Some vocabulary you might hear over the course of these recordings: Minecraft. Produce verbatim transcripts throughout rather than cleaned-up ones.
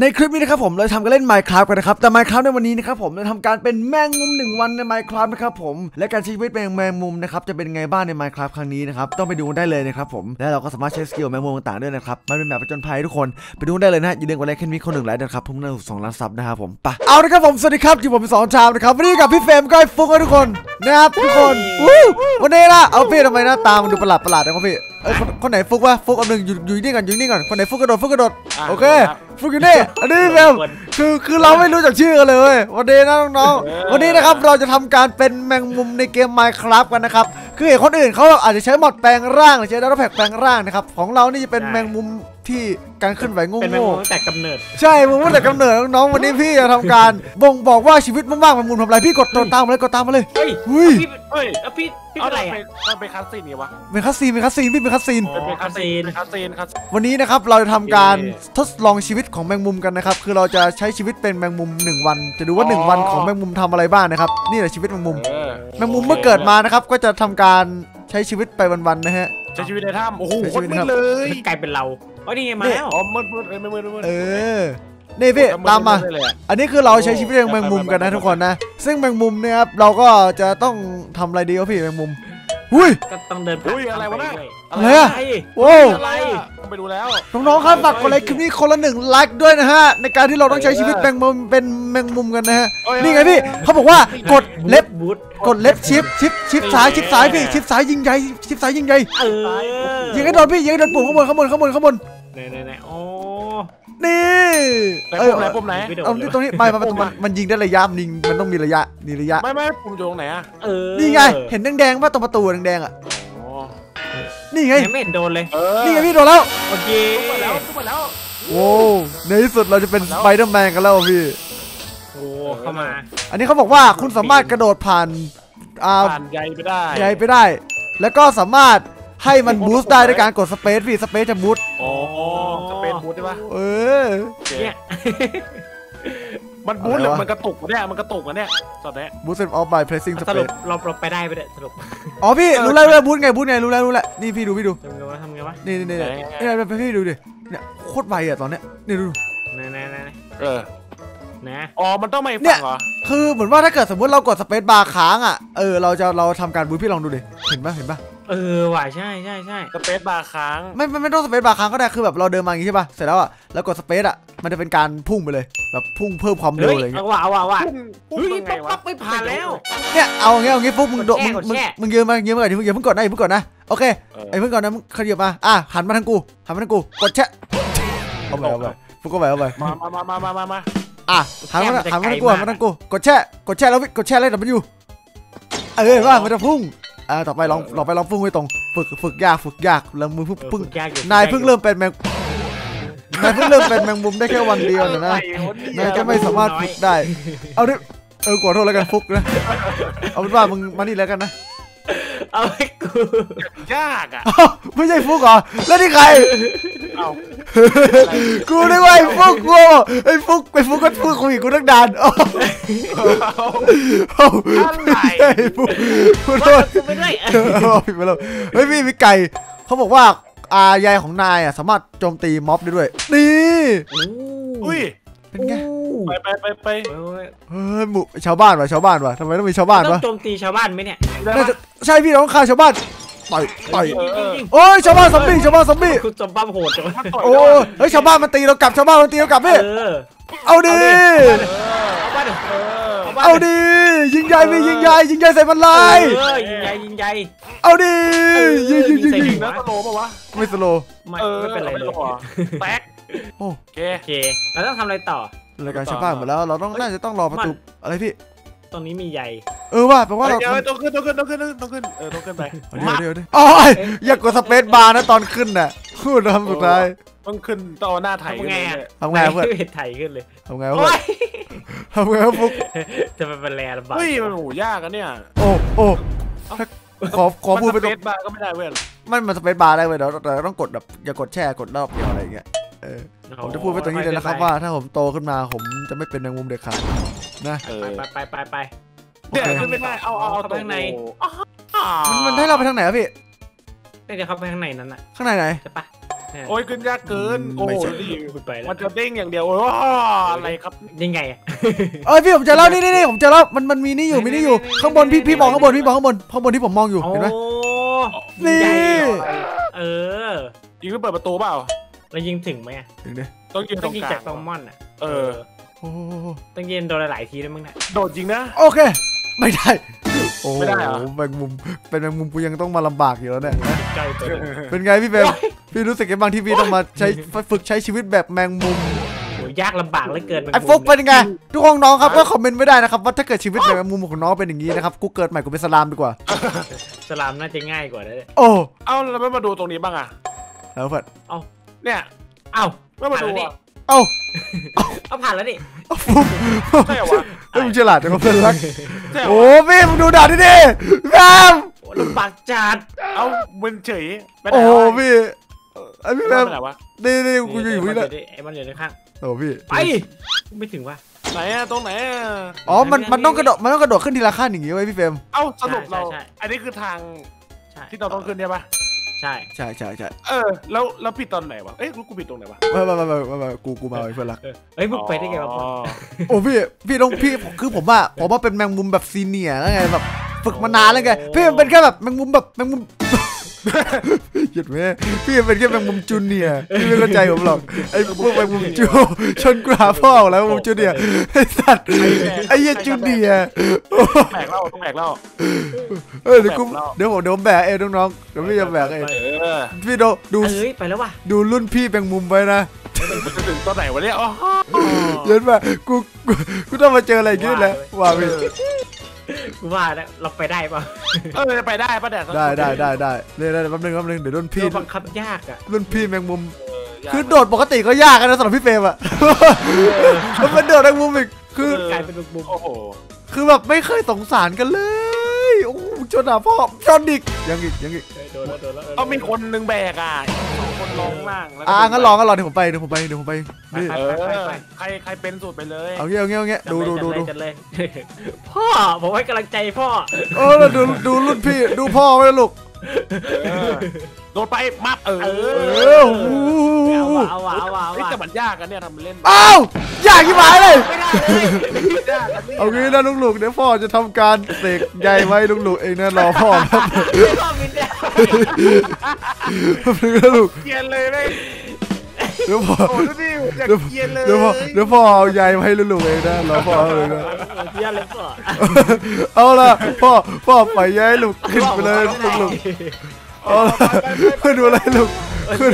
ในคลิปนี้นะครับผมเราทำการเล่น Minecraft กันนะครับแต่ Minecraft ในวันนี้นะครับผมเราทำการเป็นแมงมุมหนึ่งวันใน Minecraft นะครับผมและการใช้ชีวิตเป็นแมงมุมนะครับจะเป็นไงบ้างใน Minecraft ครั้งนี้นะครับต้องไปดูได้เลยนะครับผมและเราก็สามารถใช้สกิลแมงมุมต่างๆด้วยนะครับมันเป็นแบบผจญภัยทุกคนไปดูได้เลยนะอย่าลืมกดไลค์คลิปนี้คนหนึ่งไลค์นะครับพุ่งหน้าสู่สองล้านซับนะครับผมไปเอาละครับผมสวัสดีครับที่ผมสองชามนะครับวันนี้กับพี่เฟรมก้อยฟุ๊กทุกคนนะครับทุกคนวันนี้ล่ะเอาพี่ทำไมหน้าตามันดูประหลาดประหลาดนะครับพี่เอ้ยคนไหนฟุกวะฟุกอันหนึ่งอยู่อยู่นี่ก่อนอยู่นี่ก่อนคนไหนฟุกกระโดดฟุกกระโดดโอเคฟุกอยู่นี่อันนี้แบบคือคือเราไม่รู้จักชื่อกันเลยวันนี้นะน้องๆวันนี้นะครับเราจะทำการเป็นแมงมุมในเกม Minecraft กันนะครับคือเห็นคนอื่นเขาอาจจะใช้หมดแปลงร่างหรือใช้ดาวแพกแปลงร่างนะครับของเรานี่จะเป็นแมงมุมที่การขึ้นไหวงงๆเป็นแมงมุมแต่กำเนิดใช่แมงมุมแต่กำเนิดน้องๆวันนี้พี่จะทำการบ่งบอกว่าชีวิตมันว่างแมงมุมทำอะไรพี่กดตามมาเลยกดตามมาเลยเฮ้ยเฮ้ยพี่อะไรอ่ะเป็นคัสซีนนี่วะเป็นคัสซีนเป็นคัสซีนพี่เป็นคัสซีนเป็นคัสซีนคัสซีนวันนี้นะครับเราจะทำการทดลองชีวิตของแมงมุมกันนะครับคือเราจะใช้ชีวิตเป็นแมงมุมหนึ่งวันจะดูว่าหนึ่งวันของแมงมุมทำอะไรบ้างนะครับนี่แหละชีวิตแมงมุมแมงมุมเมื่อเกิดมานะครับก็จะทำการใช้ชีวิตไปวันๆนะฮะใช้ชีวิตในถ้ำโอ้โหคนมืดเลยกลายเป็นเราโอ้ยนี่ไงมาแล้วอ๋อมืดมืดไม่มืดเออนี่พี่ตามมาอันนี้คือเราใช้ชีวิตเป็นแมงมุมกันนะทุกคนนะซึ่งแมงมุมเนี่ยครับเราก็จะต้องทำอะไรดีวะพี่แมงมุมอุ้ยต้องเดินอุ้ยอะไรวะเนี่ยอะไรโอ้อะไรไปดูแล้วน้องๆครับฝากกดไลค์คลิปนี้คนละหนึ่งไลค์ด้วยนะฮะในการที่เราต้องใช้ชีวิตแมงมุมเป็นแมงมุมกันนะฮะนี่ไงพี่เขาบอกว่ากดเล็บกดเล็บชิปชิปชิปสายชิปสายพี่ชิปสายยิงใหญ่ชิปสายยิงใหญ่ยิงให้โดนพี่ยิงให้โดนปุ่มข้างบนข้างบนข้างบนข้างบนเนี่ยโอ้นี่เออปุ่มไหนเอาตรงนี้ไปมามันยิงได้ระยะมันยิงมันต้องมีระยะนี่ระยะไม่ไม่ปุ่มอยู่ตรงไหนอะเออนี่ไงเห็นแดงๆว่าตรงประตูแดงๆอะนี่ไงไม่เห็นโดนเลยนี่ไงพี่โดนแล้วโอเคหมดแล้วหมดแล้วโอ้ในที่สุดเราจะเป็นสไปเดอร์แมนกันแล้วพี่โอ้เข้ามาอันนี้เขาบอกว่าคุณสามารถกระโดดผ่านผ่านใยไปได้ใยไปได้แล้วก็สามารถให้มันบูสต์ได้ด้วยการกดสเปซพี่สเปซจะบูสต์อ๋อสเปซบูสต์ใช่ปะเออเนี่ยมันบูสต์หรือมันกระตุกวะเนี่ยมันกระตุกวะเนี่ยตอนนี้บูสต์เป็นออฟไบเพรสซิ่งสเปซสรุปเราไปได้ไปเนี่ยสรุปอ๋อพี่รู้แล้วรู้แล้วบูสต์ไงบูสต์ไงรู้แล้วรู้แล้วนี่พี่ดูพี่ดูทำไงวะทำไงวะนี่นี่นี่นี่ไปพี่ดูดิเนี่ยโคตรไวอ่ะตอนเนี้ยนี่ดูนี่นี่นี่เออนะอ๋อมันต้องไม่ฟังเหรอคือเหมือนว่าถ้าเกิดสมมติเรากดสเปซบาร์ค้างอ่ะเออเราจะเราทำการบูสต์พี่ลองดูดิเห็นปะเห็นปะเออว่ะใช่ใช่ใช่สเปซบาร์ค้างไม่ไม่ต้องสเปซบาร์ค้างก็ได้คือแบบเราเดินมาอย่างนี้ใช่ป่ะเสร็จแล้วอ่ะแล้วกดสเปซอ่ะมันจะเป็นการพุ่งไปเลยแบบพุ่งเพิ่มความเร็วอะไรอย่างเงี้ยว้าวว้าวว้าวพุ่งไปปั๊บไปผ่านแล้วเนี่ยเอาเงี้ยเอาเงี้ยปุ๊บมึงโดมึงมึงมึงยืนมายืนมาก่อนดิมึงยืนเพิ่งก่อนนะเพิ่งก่อนนะโอเคไอ้เพิ่งก่อนนะมึงขยับมาอ่ะหันมาทางกูหันมาทางกูกดแชะเอาไปเอาไปฟุกก็ไปเอาไปมามามามามาอ่ะหันมาหันมาทางกูหันมาทางกูกดแชะกดแชะแล้วกดแชะแล้วแต่มันอยู่เออว่ามันจะพุ่งอ่าต่อไปลองลองไปลองพุ่งไปตรงฝึกฝึกยากฝึกยากแล้วมือพึ่งนายเพิ่งเริ่มเป็นแมงนายเพิ่งเริ่มเป็นแมงมุมได้แค่วันเดียวนะนะนายจะไม่สามารถฝึกได้เอาดิเออขอโทษแล้วกันฟุกนะเอาเป็นว่ามึงมานี่แล้วกันนะเอาไอ้กูยากอ่ะไม่ใช่ฟุกเหรอแล้วนี่ใครเอากูได้ไว้ฟุกกูไอ้ฟุกไอ้ฟุกก็พูดคุยกูนักดานโอ้อะไรฟุกกูไม่ได้เฮ้ยพี่มีไก่เขาบอกว่าอายายของนายอ่ะสามารถโจมตีม็อบได้ด้วยนี่อุ้ยเป็นไงไปไปไปไปเฮ้ยหมู่ชาวบ้านวะชาวบ้านวะทำไมต้องมีชาวบ้านวะต้องโจมตีชาวบ้านไหมเนี่ยใช่พี่น้องฆ่าชาวบ้านต่อยต่อยโอ้ยชาวบ้านซอมบี้ชาวบ้านซอมบี้คุณจอมบ้าโหดจังโอ้เฮ้ยชาวบ้านมันตีเรากลับชาวบ้านมันตีเรากลับพี่เอาดิเอาดิยิงใหญ่พี่ยิงใหญ่ยิงใหญ่ใส่มันเลยยิงใหญ่ยิงใหญ่เอาดิยิงยิงยิงนะสโลว์ปะวะไม่สโลว์ไม่เป็นไรเลยแป๊กโอเคโอเคเราต้องทำอะไรต่อรายการชาวบ้านหมดแล้วเราต้องน่าจะต้องรอประตูอะไรพี่ตรงนี้มีใหญ่เออว่าแปลว่าเราต้องขึ้นต้องขึ้นต้องขึ้นต้องขึ้นเออต้องขึ้นไปเดี๋ยวเดี๋ยวเดี๋ยวอ๋ออยากกดสเปซบาร์นะตอนขึ้นน่ะพูดทำสุดท้ายต้องขึ้นต่อหน้าไถ่ทำไงทำไงเพื่อนไม่เห็นไถ่ขึ้นเลยทำไงเพื่อนทำไงฟุกจะไปเป็นแรงลำบากเฮ้ยมันหูยากกันเนี่ยโอ้โอ้ขอขอพูดไปตรงสเปซบาร์ก็ไม่ได้เว้ยมันมันสเปซบาร์ได้เว้ยเดี๋ยวเราต้องกดแบบอย่ากดแช่กดรอบเดียวอะไรอย่างเงี้ยผมจะพูดไปตรงนี้เลยนะครับว่าถ้าผมโตขึ้นมาผมจะไม่เป็นแมงมุมเด็กขาดนะไปไปไปไปเดี๋ยวขึ้นไม่ได้เอาเอาเอาตรงไหนมันให้เราไปทางไหนครับพี่เดี๋ยวเขาไปทางไหนนั้นน่ะข้างในไหนจะไป โอ้ยขึ้นยากเกินโอ้ยมันจะเด้งอย่างเดียวโอ้ยอะไรครับยังไงเอ้ยพี่ผมจะเล่านี่นี่ผมจะเล่ามันมันมีนี่อยู่มีนี่อยู่ข้างบนพี่พี่มองข้างบนพี่มองข้างบนข้างบนที่ผมมองอยู่เห็นไหมนี่เออยิงเพื่อเปิดประตูเปล่าแล้วยิงถึงไหมถึงเลยต้องยิงต้องยิงจากแซลมอนอ่ะเออต้องยิงโดนหลายทีด้วยมั้งเนี่ยโดดจริงนะโอเคไม่ได้โอ้โหแมงมุมเป็นแมงมุมกูยังต้องมาลำบากอยู่แล้วเนี่ยเป็นไงพี่เบลพี่รู้สึกยังบางที่พี่ต้องมาใช้ฝึกใช้ชีวิตแบบแมงมุมยากลำบากเหลือเกินไอ้ฟกเป็นไงทุกคนน้องครับก็คอมเมนต์ไม่ได้นะครับว่าถ้าเกิดชีวิตแบบแมงมุมของน้องเป็นอย่างนี้นะครับกูเกิดใหม่กูเป็นสลามดีกว่าสลามน่าจะง่ายกว่าเลยโอ้เอ้าเราไม่มาดูตรงนี้บ้างอ่ะแล้วเพื่อนเอ้าเนี่ยเอ้าไม่มาดูเอ้าเอาผ่านแล้วดิใช่เหรอวะไม่มึงฉลาดแต่ก็เพื่อนรักโอ้พี่มึงดูด่าดิดิแม่ลำบากจัดเอามึนเฉยโอ้พี่ไอพี่แม่ดิดิกูอยู่อยู่นี่แหละไอมันอยู่ในข้างโอ้พี่ไปไม่ถึงวะไหนอะตรงไหนอะอ๋อมันมันต้องกระโดดมันต้องกระโดดขึ้นทีละขั้นอย่างงี้ไว้พี่เฟรมเอ้าสรุปเราอันนี้คือทางที่เราต้องขึ้นใช่ปะใช่ใช่ใช่ใช่เออแล้วแล้วผิดตอนไหนวะเอ้ยกูผิดตรงไหนวะมามามามากูกูมาไอ้เพื่อนรักเอ้ยมึงไปได้ไงวะโอ้พี่พี่ต้องพี่คือผมว่าผมว่าเป็นแมงมุมแบบซีเนียร์แล้วไงแบบฝึกมานานแล้วไงพี่มันเป็นแค่แบบแมงมุมแบบแมงมุมหยุดไหมพี่เป็นแค่แมงมุมจูเนียร์พี่ไม่เข้าใจผมหรอกไอ้พวกแมงมุมจูชนกราพ่อแล้วแมงมุมจูเนียร์ไอ้สัตว์ไอ้ยันจูเนียร์แบกเล่าแบกเล่าเออเดี๋ยวกูเดี๋ยวผมเดี๋ยวแบกเองน้องๆเดี๋ยวพี่จะแบกเองพี่ดูดูไปแล้ววะดูรุ่นพี่แมงมุมไปนะมันจะถึงตอนไหนวะเนี่ยอ๋อเย็นแบบกูกูต้องมาเจออะไรอย่างนี้แหละว่าพี่ว่าเราไปได้ป่ะเออไปได้ป่ะแดดได้ได้ได้ได้เลยได้แป๊บนึงแป๊บนึงเดี๋ยวรุ่นพี่บังคับยากอ่ะรุ่นพี่แมงมุมคือโดดปกติก็ยากนะสำหรับพี่เฟรมอ่ะแล้วมันโดดแมงมุมอีกคือกลายเป็นแมงมุมโอ้โหคือแบบไม่เคยสงสารกันเลยโอ้จนด่าพ่อจนดิกยังอีกยังอีกโดนแล้วโดนแล้วต้องมีคนหนึ่งแบกอ่ะสองคนลองล่างอ่ะงั้นลองก็ลองเดี๋ยวผมไปเดี๋ยวผมไปเดี๋ยวผมไปใครใครเป็นสูตรไปเลยเอาเงี้ยเอาเงี้ยเอาเงี้ยดูดูดูดูพ่อผมให้กำลังใจพ่อเออดูดูรุ่นพี่ดูพ่อไว้ลูกโดนไปมัดเออเออเอาว่ะเอาว่ะนี่แต่มันยากกันเนี่ยทำเล่นอ้าวยากยิ่งหมายเลยเอางี้นะลูกๆเดี๋ยวพ่อจะทำการเสกใยไว้ลูกๆเองนะรอพ่อครับพ่อมินเดียลูกเกียนเลยไหมเดี๋ยวพ่อเดี๋ยวพ่อเดี๋ยวพ่อเอาใยไว้ลูกๆเองนะรอพ่อเลยนะเอาละพ่อพ่อปล่อยใยลูกขึ้นไปเลยลูกๆเอาละขึ้นดูอะไรลูกขึ้น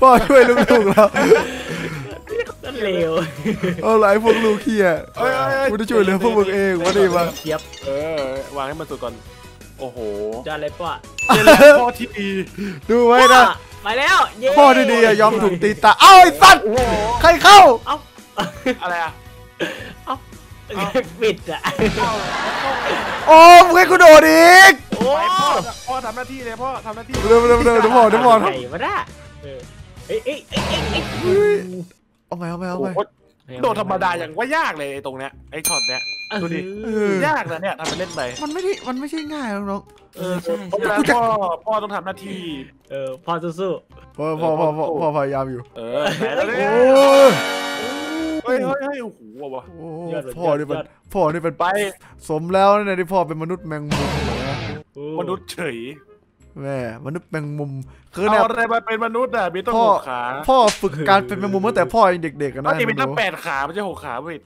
พ่อช่วยลูกๆแล้วเร็วเอาไรพวกลูกเคียร์กูจะช่วยเหลือพวกมึงเองวะดิมาเทียบเออวางให้มันสุดก่อนโอ้โหจะอะไรป่ะพ่อที่ดีดูไว้นะมาแล้วพ่อที่ดียอมถูกตีตาเอ้าไอ้สัตว์ใครเข้าเอ้าอะไรอะเอ้าปิดอะโอ้มึงให้กูโดดอีกพ่อทำหน้าที่เลยพ่อทำหน้าที่เร็วเร็วเร็วเดี๋ยวพ่อเดี๋ยวพ่อทำไงวะน่ะเอ้ยเอ้ยเอ้ยเอ้ยเอาไปเอาไปเอาไปโดดธรรมดาอย่างว่ายากเลยตรงเนี้ยไอ้ช็อตเนี้ยดูดิยากนะเนี่ยทำไปเล่นไปมันไม่ได้มันไม่ใช่ง่ายน้องเออใช่พ่อพ่อต้องทำหน้าที่เออพ่อสู้ๆพ่อพ่อพ่อพ่อพยายามอยู่เออเฮ้ยเฮ้ยเฮ้ยโอ้โหว่ะพ่อนี่เป็นพ่อนี่เป็นไปสมแล้วเนี่ยที่พ่อเป็นมนุษย์แมงมุมมนุษย์เฉยแม่มนุษย์แมงมุมคือเนี่ยอะไรมาเป็นมนุษย์อ่ะมีต้องหกขาพ่อฝึกการเป็นแมงมุมตั้งแต่พ่อยังเด็กๆกันนะพ่อจะมีตั้งแปดขาไม่ใช่หกขาพี่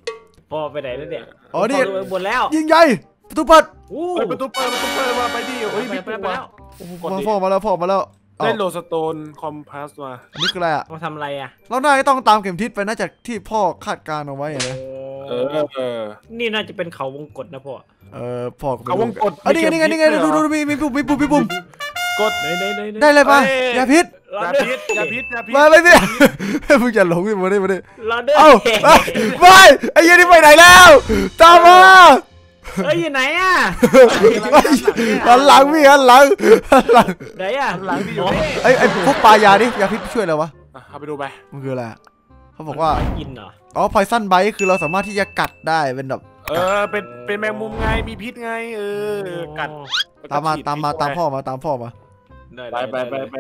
พ่อไปไหนแล้วเนี่ยอ๋อนี่บนแล้วยิงใหญ่ประตูเปิดประตูเปิดประตูเปิดมาไปดิโอ้ยมีปูมาพ่อมาแล้วพ่อมาแล้วได้โลสโตนคอมพาสมานี่คืออะไรอ่ะมาทำอะไรอ่ะเราหน้าต้องตามเข็มทิศไปน่าจะที่พ่อคาดการเอาไว้นะเออนี่น่าจะเป็นเขาวงกฏนะพ่อเออพ่อเขาวงกฏอันนี้ไงนี่ไงนี่ไงดูดูมีมีปุ่มมีปุ่มมีปุ่มกดได้เลยป่ะยาพิษยาพิษยาพิษยาพิษมาเลยเนี่ยมึงอย่าหลงมาดิมาดิเอ้าไปไอ้ยันนี่ไปไหนแล้วตามมาเอ้ยอยู่ไหนอ่ะหันหลังพี่หันหลังหันหลังไหนอ่ะหลังพี่อยู่ไอ้ไอ้พวกปลายาดิยาพิษช่วยอะไรวะเอาไปดูไปมันคืออะไรเขาบอกว่ากินเหรออ๋อพอยซันไบต์คือเราสามารถที่จะกัดได้เป็นแบบเออเป็นเป็นแมงมุมไงมีพิษไงเออกัดตามมาตามมาตามพ่อมาตามพ่อมาไปไปไปไป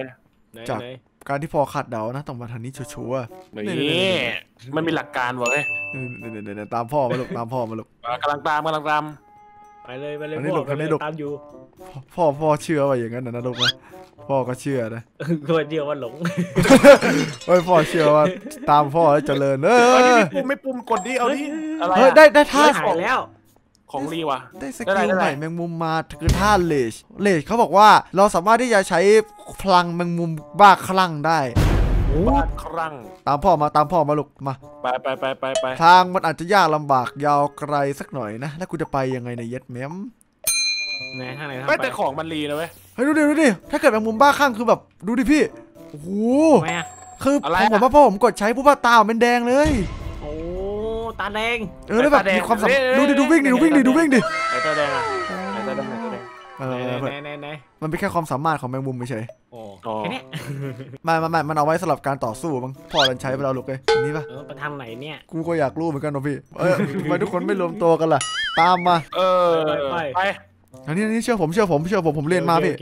จากการที่พอคาดเดานะต้องมาทางนี้ชัวร์ๆนี่มันมีหลักการวะเว้ยเดี๋ยวตามพ่อมาลูกตามพ่อมาลูกกำลังตามกำลังตามไปเลยไปเลยพ่อไปเลยตามอยู่พ่อพ่อเชื่อว่าอย่างนั้นนะลูกนะพ่อก็เชื่อนะก็เชื่อว่าหลงเฮ้ยพ่อเชื่อว่าตามพ่อแล้วเจริญเออไม่ปุ่มกดดิเอาดิอะไรได้ได้ท่าแล้วของรีวะได้สกิลใหม่แมงมุมมาคือท่าเลชเลชเขาบอกว่าเราสามารถที่จะใช้พลังแมงมุมบ้าคลั่งได้บ้าคลั่งตามพ่อมาตามพ่อมาลูกมาไปไปไปไปไปทางมันอาจจะยากลำบากยาวไกลสักหน่อยนะแล้วกูจะไปยังไงในเย็ดแม้มไหนทางไหนไม่แต่ของมันรีนะเว้ยเฮ้ยดูดิดูดิถ้าเกิดแมงมุมบ้าคลั่งคือแบบดูดิพี่โอ้โหคือผมว่าพ่อผมกดใช้ผู้บ้าตาเป็นแดงเลยตาแดงเออแล้วแบบมีความสัมพันธ์ดูดิดูวิ่งดิดูวิ่งดิดูวิ่งดิไอ้ตาแดงอะไอ้ตาแดงเออมันเป็นแค่ความสามารถของแมงมุมไม่ใช่โอ้แค่นี้มามามันเอาไว้สำหรับการต่อสู้บ้างพอเราใช้ไปแล้วลูกเลยนี่ปะไปทางไหนเนี่ยกูก็อยากรู้เหมือนกันนะพี่เออทำไมทุกคนไม่รวมตัวกันล่ะตามมาเออไปอันนี้นี่เชื่อผมเชื่อผมเชื่อผมผมเรียนมาพี่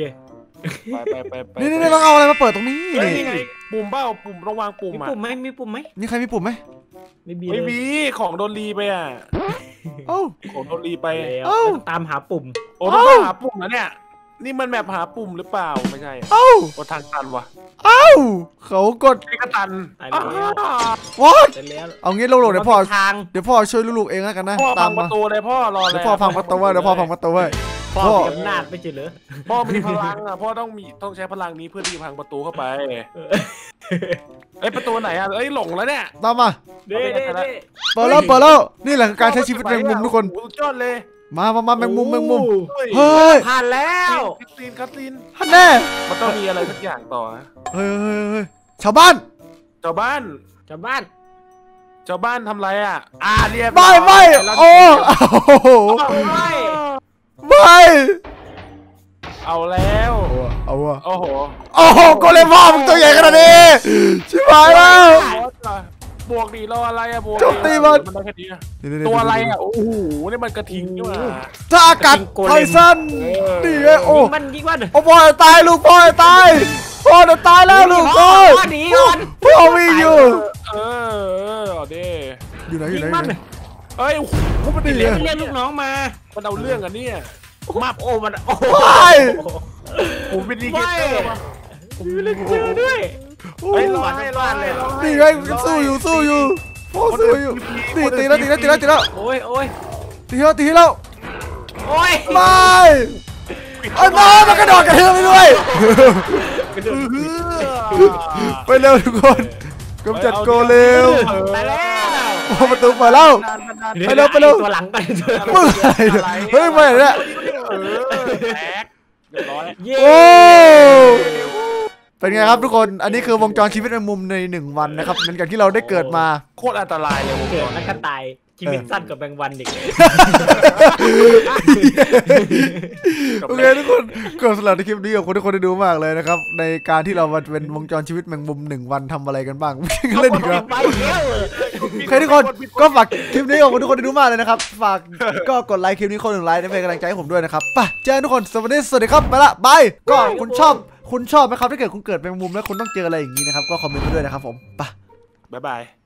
นี่นี่ต้องเอาอะไรมาเปิดตรงนี้นี่ปุ่มเบ้าปุ่มระวังปุ่มมีปุ่มไหมมีปุ่มไหมนี่ใครมีปุ่มไหมไม่มีของโดนรีไปอ่ะของโดนรีไปตามหาปุ่มโอ้ต้องหาปุ่มนะเนี่ยนี่มันแมปหาปุ่มหรือเปล่าไม่ใช่เอ้ากดทางตันวะเอ้าเขากดกระตันวอดเอางี้ลูกๆเดี๋ยวพ่อเดี๋ยวพ่อช่วยลูกๆเองแล้วกันนะพ่อพังประตูเลยพ่อรอเลยพ่อพังประตูไว้เดี๋ยวพ่อพังประตูไว้พ่อมีอำนาจไม่ใช่เหรอพ่อมีพลังอ่ะพ่อต้องมีต้องใช้พลังนี้เพื่อที่พังประตูเข้าไปไอประตูไหนอ่ะไอหลงแล้วเนี่ยตามมาเด้เด้เด้เปิดแล้วเปิดแล้วนี่แหละการใช้ชีวิตแมงมุมทุกคนจอดเลยมามามาแมงมุมแมงมุมเฮ้ยผ่านแล้วคัตซีนคัตซีนฮันแน่มันต้องมีอะไรสักอย่างต่อนะเฮ้ยเฮ้ยเฮ้ยชาวบ้านชาวบ้านชาวบ้านชาวบ้านทำไรอ่ะอ่าเรียบร้อยไม่ไม่โอ้โหไม่ไม่เอาแล้วเอาวะโอ้โหโอ้โหโกเลมอมึงตัวใหญ่ขนาดนี้ชิบหายแล้วบวกดีเราอะไรอะบวกตีมันตัวอะไรอะโอ้โหนี่มันกระทิงด้วยถ้าอากาศไทสันดีเลยโอ้มันยิ่งวันโอ้พ่อตายลูกพ่อตายพ่อตายแล้วลูกโอ้พ่อวิ่งอยู่เออเด้อยู่ไหนอยู่ไหนเอ้ยเขาไปเรียกเรียกลูกน้องมามันเอาเรื่องอะเนี่ยมาโอ้มันโอ้ยผมเป็นดีเกเตอร์มาผมเป็นดีเกเตอร์ด้วยไอ้ร้อนไอ้ร้อนเลยตีไงสู้อยู่สู้อยู่โอ้สู้อยู่ตีตีแล้วตีแล้วตีแล้วตีแล้วโอ้ยโอ้ยตีแล้วตีแล้วโอ้ยไม่ไอ้บ้ามันกระโดดกระเทือนไปด้วยไปเร็วทุกคนกำจัดโกเร็วไปแล้วประตูเปิดแล้วไปเร็วไปเร็วตัวหลังไปเฮ้ยไม่เนี่ยโอ้เป็นไงครับทุกคนอันนี้คือวงจรชีวิตในมุมในหนึ่งวันนะครับเหมือนกันที่เราได้เกิดมาโคตรอันตรายเลยวงจรนักตายชีวิตสั้นกับแบงวันอีกโอเคทุกคนก็สำหรับในคลิปนี้ขอบคุณทุกคนที่ดูมากเลยนะครับในการที่เราเป็นวงจรชีวิตแมงมุมหนึ่งวันทำอะไรกันบ้างเล่นอีกแล้วใครทุกคนก็ฝากคลิปนี้ขอบคุณทุกคนที่ดูมากเลยนะครับฝากก็กดไลค์คลิปนี้คนหนึ่งไลค์เป็นกำลังใจให้ผมด้วยนะครับไปเจอทุกคนสวัสดีสวัสดีครับไปละบายก็คุณชอบคุณชอบไหมครับถ้าเกิดคุณเกิดเป็นมุมแล้วคุณต้องเจออะไรอย่างนี้นะครับก็คอมเมนต์มาด้วยนะครับผมไปบ๊ายบาย